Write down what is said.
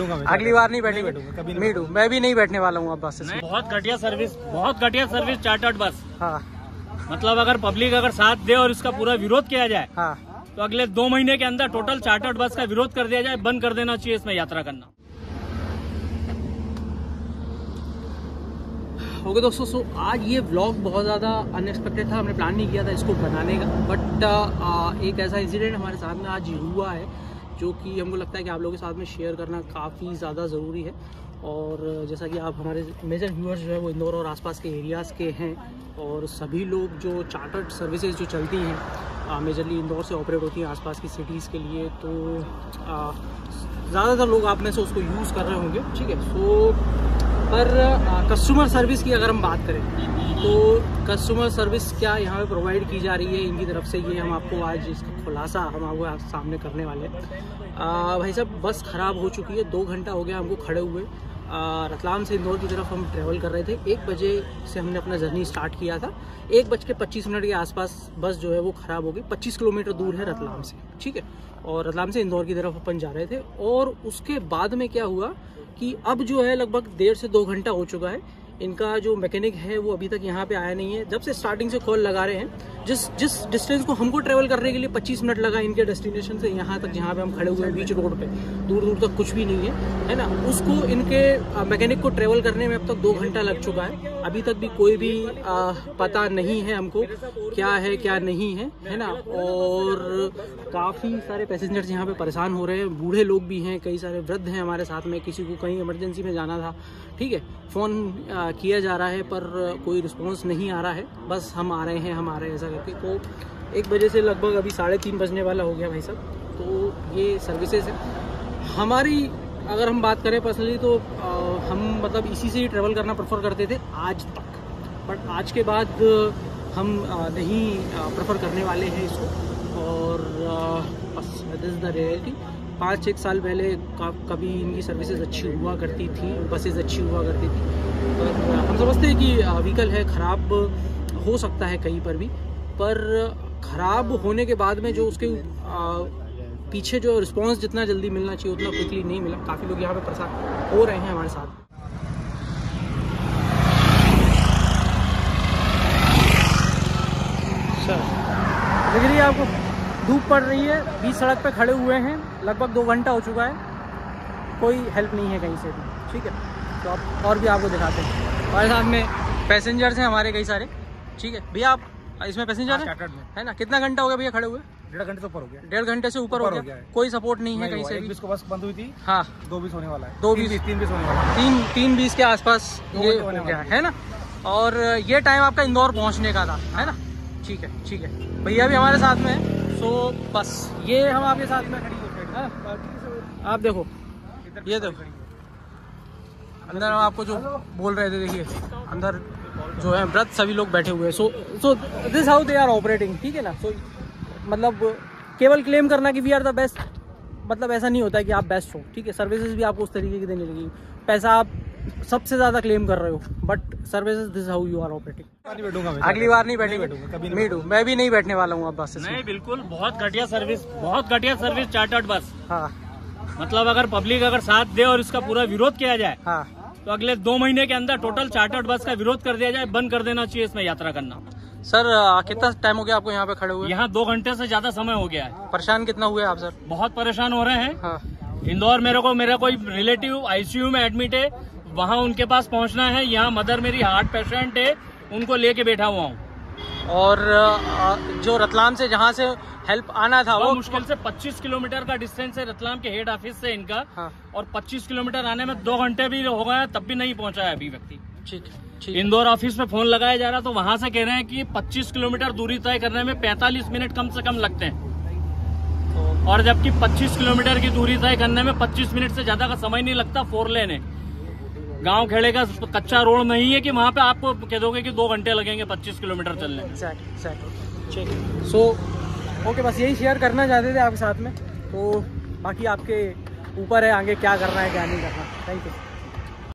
अगली बार नहीं बैठूंगा कभी मीडू, मैं भी नहीं बैठने वाला हूँ अब बस। बहुत घटिया सर्विस, बहुत घटिया सर्विस चार्टर्ड बस। हाँ मतलब अगर पब्लिक अगर साथ दे और इसका पूरा विरोध किया जाए हाँ तो अगले 2 महीने के अंदर टोटल चार्टर्ड बस का विरोध कर दिया जाए, बंद कर देना चाहिए इसमें यात्रा करना। ओके दोस्तों, सो आज ये व्लॉग बहुत ज़्यादा अनएक्सपेक्टेड था, हमने प्लान नहीं किया था इसको बनाने का, बट एक ऐसा इंसिडेंट हमारे साथ में आज हुआ है जो कि हमको लगता है कि आप लोगों के साथ में शेयर करना काफ़ी ज़्यादा ज़रूरी है। और जैसा कि आप हमारे मेजर व्यूअर्स जो है वो इंदौर और आसपास के एरियाज़ के हैं, और सभी लोग जो चार्टर्ड सर्विसेज जो चलती हैं मेजरली इंदौर से ऑपरेट होती हैं आसपास की सिटीज़ के लिए, तो ज़्यादातर लोग आप में से उसको यूज़ कर रहे होंगे, ठीक है। सो पर कस्टमर सर्विस की अगर हम बात करें तो कस्टमर सर्विस क्या यहाँ पे प्रोवाइड की जा रही है इनकी तरफ से, ये हम आपको आज इसका खुलासा हम आपको सामने करने वाले हैं। भाई साहब बस ख़राब हो चुकी है, 2 घंटा हो गया हमको खड़े हुए। रतलाम से इंदौर की तरफ हम ट्रैवल कर रहे थे, 1 बजे से हमने अपना जर्नी स्टार्ट किया था, 1 बज के 25 मिनट के आसपास बस जो है वो ख़राब हो गई। 25 किलोमीटर दूर है रतलाम से, ठीक है, और रतलाम से इंदौर की तरफ अपन जा रहे थे। और उसके बाद में क्या हुआ कि अब जो है लगभग 1.5 से 2 घंटा हो चुका है, इनका जो मैकेनिक है वो अभी तक यहाँ पे आया नहीं है। जब से स्टार्टिंग से कॉल लगा रहे हैं, जिस डिस्टेंस को हमको ट्रेवल करने के लिए 25 मिनट लगा इनके डेस्टिनेशन से यहाँ तक जहाँ पे हम खड़े हुए हैं बीच रोड पे, दूर दूर तक कुछ भी नहीं है, है ना, उसको इनके मैकेनिक को ट्रेवल करने में अब तक 2 घंटा लग चुका है। अभी तक भी कोई भी पता नहीं है हमको क्या है क्या नहीं है, है ना। और काफ़ी सारे पैसेंजर्स यहाँ पर परेशान हो रहे हैं, बूढ़े लोग भी हैं, कई सारे वृद्ध हैं हमारे साथ में, किसी को कहीं इमरजेंसी में जाना था, ठीक है, फ़ोन किया जा रहा है पर कोई रिस्पॉन्स नहीं आ रहा है, बस हम आ रहे हैं हम आ रहे हैं ऐसा करके। तो 1 बजे से लगभग अभी 3:30 बजने वाला हो गया भाई साहब। तो ये सर्विसेज है हमारी। अगर हम बात करें पर्सनली तो हम मतलब इसी से ही ट्रैवल करना प्रेफर करते थे आज तक, बट आज के बाद हम नहीं प्रेफर करने वाले हैं इसको। और बस दिस इज़ द रियलिटी। 5-6 साल पहले कभी इनकी सर्विसेज अच्छी हुआ करती थी, बसेज अच्छी हुआ करती थी, पर हम समझते हैं कि व्हीकल है ख़राब हो सकता है कहीं पर भी, पर ख़राब होने के बाद में जो उसके पीछे जो रिस्पांस जितना जल्दी मिलना चाहिए उतना क्विकली नहीं मिला। काफ़ी लोग यहाँ पे परेशान हो रहे हैं हमारे साथ। दिख रही है आपको धूप पड़ रही है, बीच सड़क पे खड़े हुए हैं, लगभग 2 घंटा हो चुका है, कोई हेल्प नहीं है कहीं से भी, ठीक है। तो आप और भी आपको दिखाते हैं, हमारे साथ में पैसेंजर्स हैं हमारे कई सारे, ठीक है। भैया आप इसमें पैसेंजर है ना, कितना घंटा हो गया भैया खड़े हुए? 1.5 घंटे से ऊपर हो गया, 1.5 घंटे से ऊपर हो गया, कोई सपोर्ट नहीं है कहीं से भी। इसको बस बंद हुई थी, हाँ 2:20 होने वाला है, 2:20 3:20 होने वाला है, 3:20 के आसपास ये हो गया है ना। और ये टाइम आपका इंदौर पहुँचने का था, है ना, ठीक है ठीक है। भैया भी हमारे साथ में है, तो बस ये हम आपके साथ में खड़ी है। आप देखो ये देखो अंदर, हम आपको जो बोल रहे थे देखिए अंदर जो है व्रत सभी लोग बैठे हुए हैं। So this how they are operating, ठीक है ना। सो मतलब केवल क्लेम करना कि वी आर द बेस्ट, मतलब ऐसा नहीं होता है कि आप बेस्ट हो, ठीक है। सर्विसेज भी आपको उस तरीके की देने लगेगी, पैसा आप सबसे ज्यादा क्लेम कर रहे हो, but services this how you are operating. अगली बार नहीं बैठूंगा कभी मीडू, मैं भी नहीं बैठने वाला हूँ अब बस। नहीं बिल्कुल, बहुत घटिया सर्विस, बहुत घटिया सर्विस चार्टर्ड बस। हाँ मतलब अगर पब्लिक अगर साथ दे और इसका पूरा विरोध किया जाए हाँ तो अगले 2 महीने के अंदर टोटल चार्टर्ड बस का विरोध कर दिया जाए, बंद कर देना चाहिए इसमें यात्रा करना। सर कितना टाइम हो गया आपको यहाँ पे खड़े हुए? यहाँ 2 घंटे से ज्यादा समय हो गया है। परेशान कितना हुए आप सर? बहुत परेशान हो रहे हैं। इंदौर मेरा कोई रिलेटिव ICU में एडमिट है, वहाँ उनके पास पहुँचना है, यहाँ मदर मेरी हार्ट पेशेंट है, उनको लेके बैठा हुआ हूँ। और जो रतलाम से जहाँ से हेल्प आना था वो मुश्किल से 25 किलोमीटर का डिस्टेंस है रतलाम के हेड ऑफिस से इनका, हाँ। और 25 किलोमीटर आने में 2 घंटे भी हो गए तब भी नहीं पहुँचा है अभी व्यक्ति, ठीक है। इंदौर ऑफिस में फोन लगाया जा रहा तो वहाँ से कह रहे हैं कि 25 किलोमीटर दूरी तय करने में 45 मिनट कम से कम लगते हैं, और जबकि 25 किलोमीटर की दूरी तय करने में 25 मिनट से ज्यादा का समय नहीं लगता। 4 लेन है, गांव खेड़े का कच्चा रोड नहीं है कि वहाँ पे आपको कह दोगे कि 2 घंटे लगेंगे 25 किलोमीटर चलने। एग्जैक्ट। सो ओके, बस यही शेयर करना चाहते थे आपके साथ में, तो बाकी आपके ऊपर है आगे क्या करना है क्या नहीं करना। Thank you.